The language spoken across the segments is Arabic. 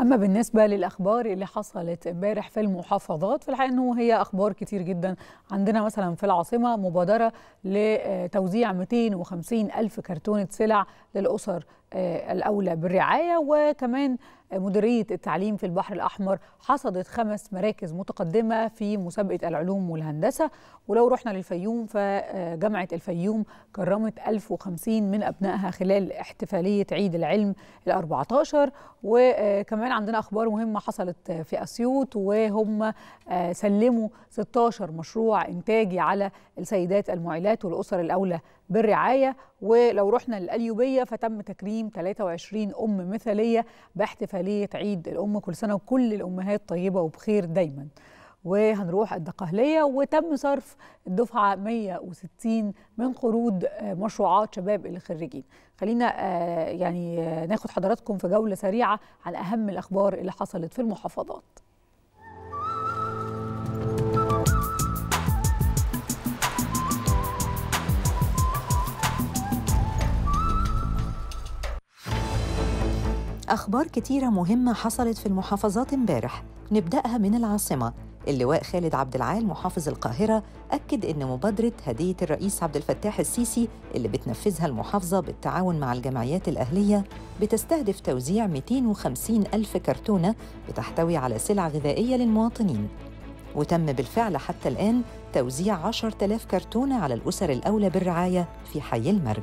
أما بالنسبة للأخبار اللي حصلت امبارح في المحافظات، في الحقيقة أنه هي أخبار كتير جدا. عندنا مثلا في العاصمة مبادرة لتوزيع 250 ألف كرتونة سلع للأسر الأولى بالرعاية، وكمان مديرية التعليم في البحر الأحمر حصدت 5 مراكز متقدمة في مسابقة العلوم والهندسة. ولو رحنا للفيوم، فجامعة الفيوم كرمت 1050 من أبنائها خلال احتفالية عيد العلم ال14. وكمان عندنا أخبار مهمة حصلت في أسيوط، وهم سلموا 16 مشروع إنتاجي على السيدات المعيلات والأسر الأولى بالرعاية. ولو رحنا للقليوبية، فتم تكريم 23 أم مثالية باحتفالية عيد الأم. كل سنة وكل الأمهات طيبة وبخير دايما. وهنروح الدقهلية، وتم صرف الدفعة 160 من قروض مشروعات شباب الخريجين. خلينا يعني ناخد حضراتكم في جولة سريعة عن أهم الأخبار اللي حصلت في المحافظات. أخبار كتيرة مهمة حصلت في المحافظات امبارح، نبدأها من العاصمة. اللواء خالد عبد العال محافظ القاهرة أكد إن مبادرة هدية الرئيس عبد الفتاح السيسي اللي بتنفذها المحافظة بالتعاون مع الجمعيات الأهلية بتستهدف توزيع 250 ألف كرتونة بتحتوي على سلع غذائية للمواطنين، وتم بالفعل حتى الآن توزيع 10,000 كرتونة على الأسر الأولى بالرعاية في حي المرج.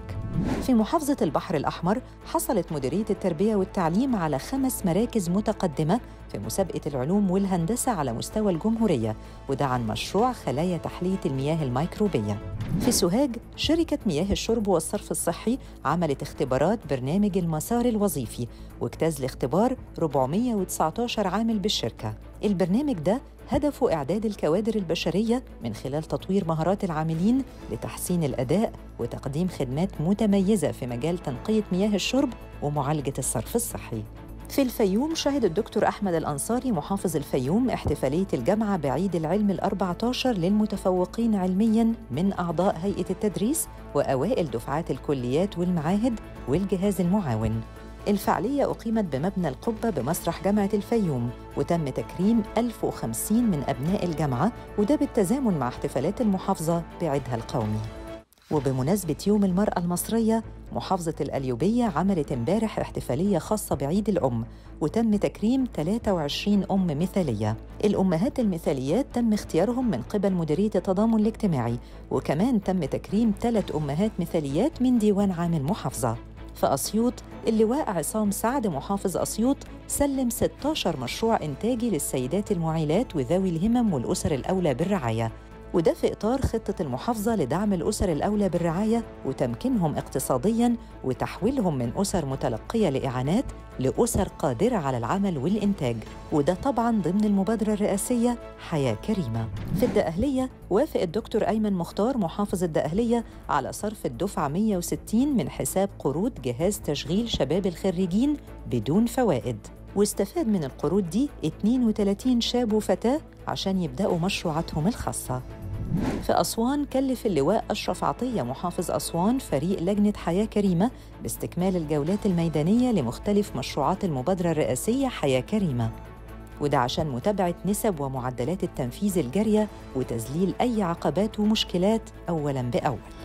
في محافظة البحر الأحمر حصلت مديرية التربية والتعليم على 5 مراكز متقدمة في مسابقة العلوم والهندسة على مستوى الجمهورية، وده عن مشروع خلايا تحلية المياه الميكروبية. في سوهاج، شركة مياه الشرب والصرف الصحي عملت اختبارات برنامج المسار الوظيفي، واجتاز الاختبار 419 عامل بالشركة. البرنامج ده هدفه إعداد الكوادر البشرية من خلال تطوير مهارات العاملين لتحسين الأداء وتقديم خدمات متميزة في مجال تنقية مياه الشرب ومعالجة الصرف الصحي. في الفيوم، شهد الدكتور أحمد الأنصاري محافظ الفيوم احتفالية الجامعة بعيد العلم ال14 للمتفوقين علمياً من أعضاء هيئة التدريس وأوائل دفعات الكليات والمعاهد والجهاز المعاون. الفعالية أقيمت بمبنى القبة بمسرح جامعة الفيوم، وتم تكريم 1050 من أبناء الجامعة، وده بالتزامن مع احتفالات المحافظة بعيدها القومي. وبمناسبة يوم المرأة المصرية، محافظة القليوبية عملت امبارح احتفالية خاصة بعيد الأم، وتم تكريم 23 أم مثالية. الأمهات المثاليات تم اختيارهم من قبل مديرية التضامن الاجتماعي، وكمان تم تكريم 3 أمهات مثاليات من ديوان عام المحافظة. في أسيوط، اللواء عصام سعد محافظ أسيوط سلم 16 مشروع إنتاجي للسيدات المعيلات وذوي الهمم والأسر الأولى بالرعاية، وده في إطار خطة المحافظة لدعم الأسر الأولى بالرعاية وتمكينهم اقتصادياً وتحويلهم من أسر متلقية لإعانات لأسر قادرة على العمل والإنتاج، وده طبعاً ضمن المبادرة الرئاسية حياة كريمة. في الدقهلية، وافق الدكتور ايمن مختار محافظ الدقهلية على صرف الدفعة 160 من حساب قروض جهاز تشغيل شباب الخريجين بدون فوائد، واستفاد من القروض دي 32 شاب وفتاة عشان يبدأوا مشروعاتهم الخاصة. في أسوان، كلف اللواء أشرف عطيه محافظ أسوان فريق لجنة حياة كريمة باستكمال الجولات الميدانية لمختلف مشروعات المبادرة الرئاسية حياة كريمة، وده عشان متابعة نسب ومعدلات التنفيذ الجارية وتذليل أي عقبات ومشكلات أولاً بأول.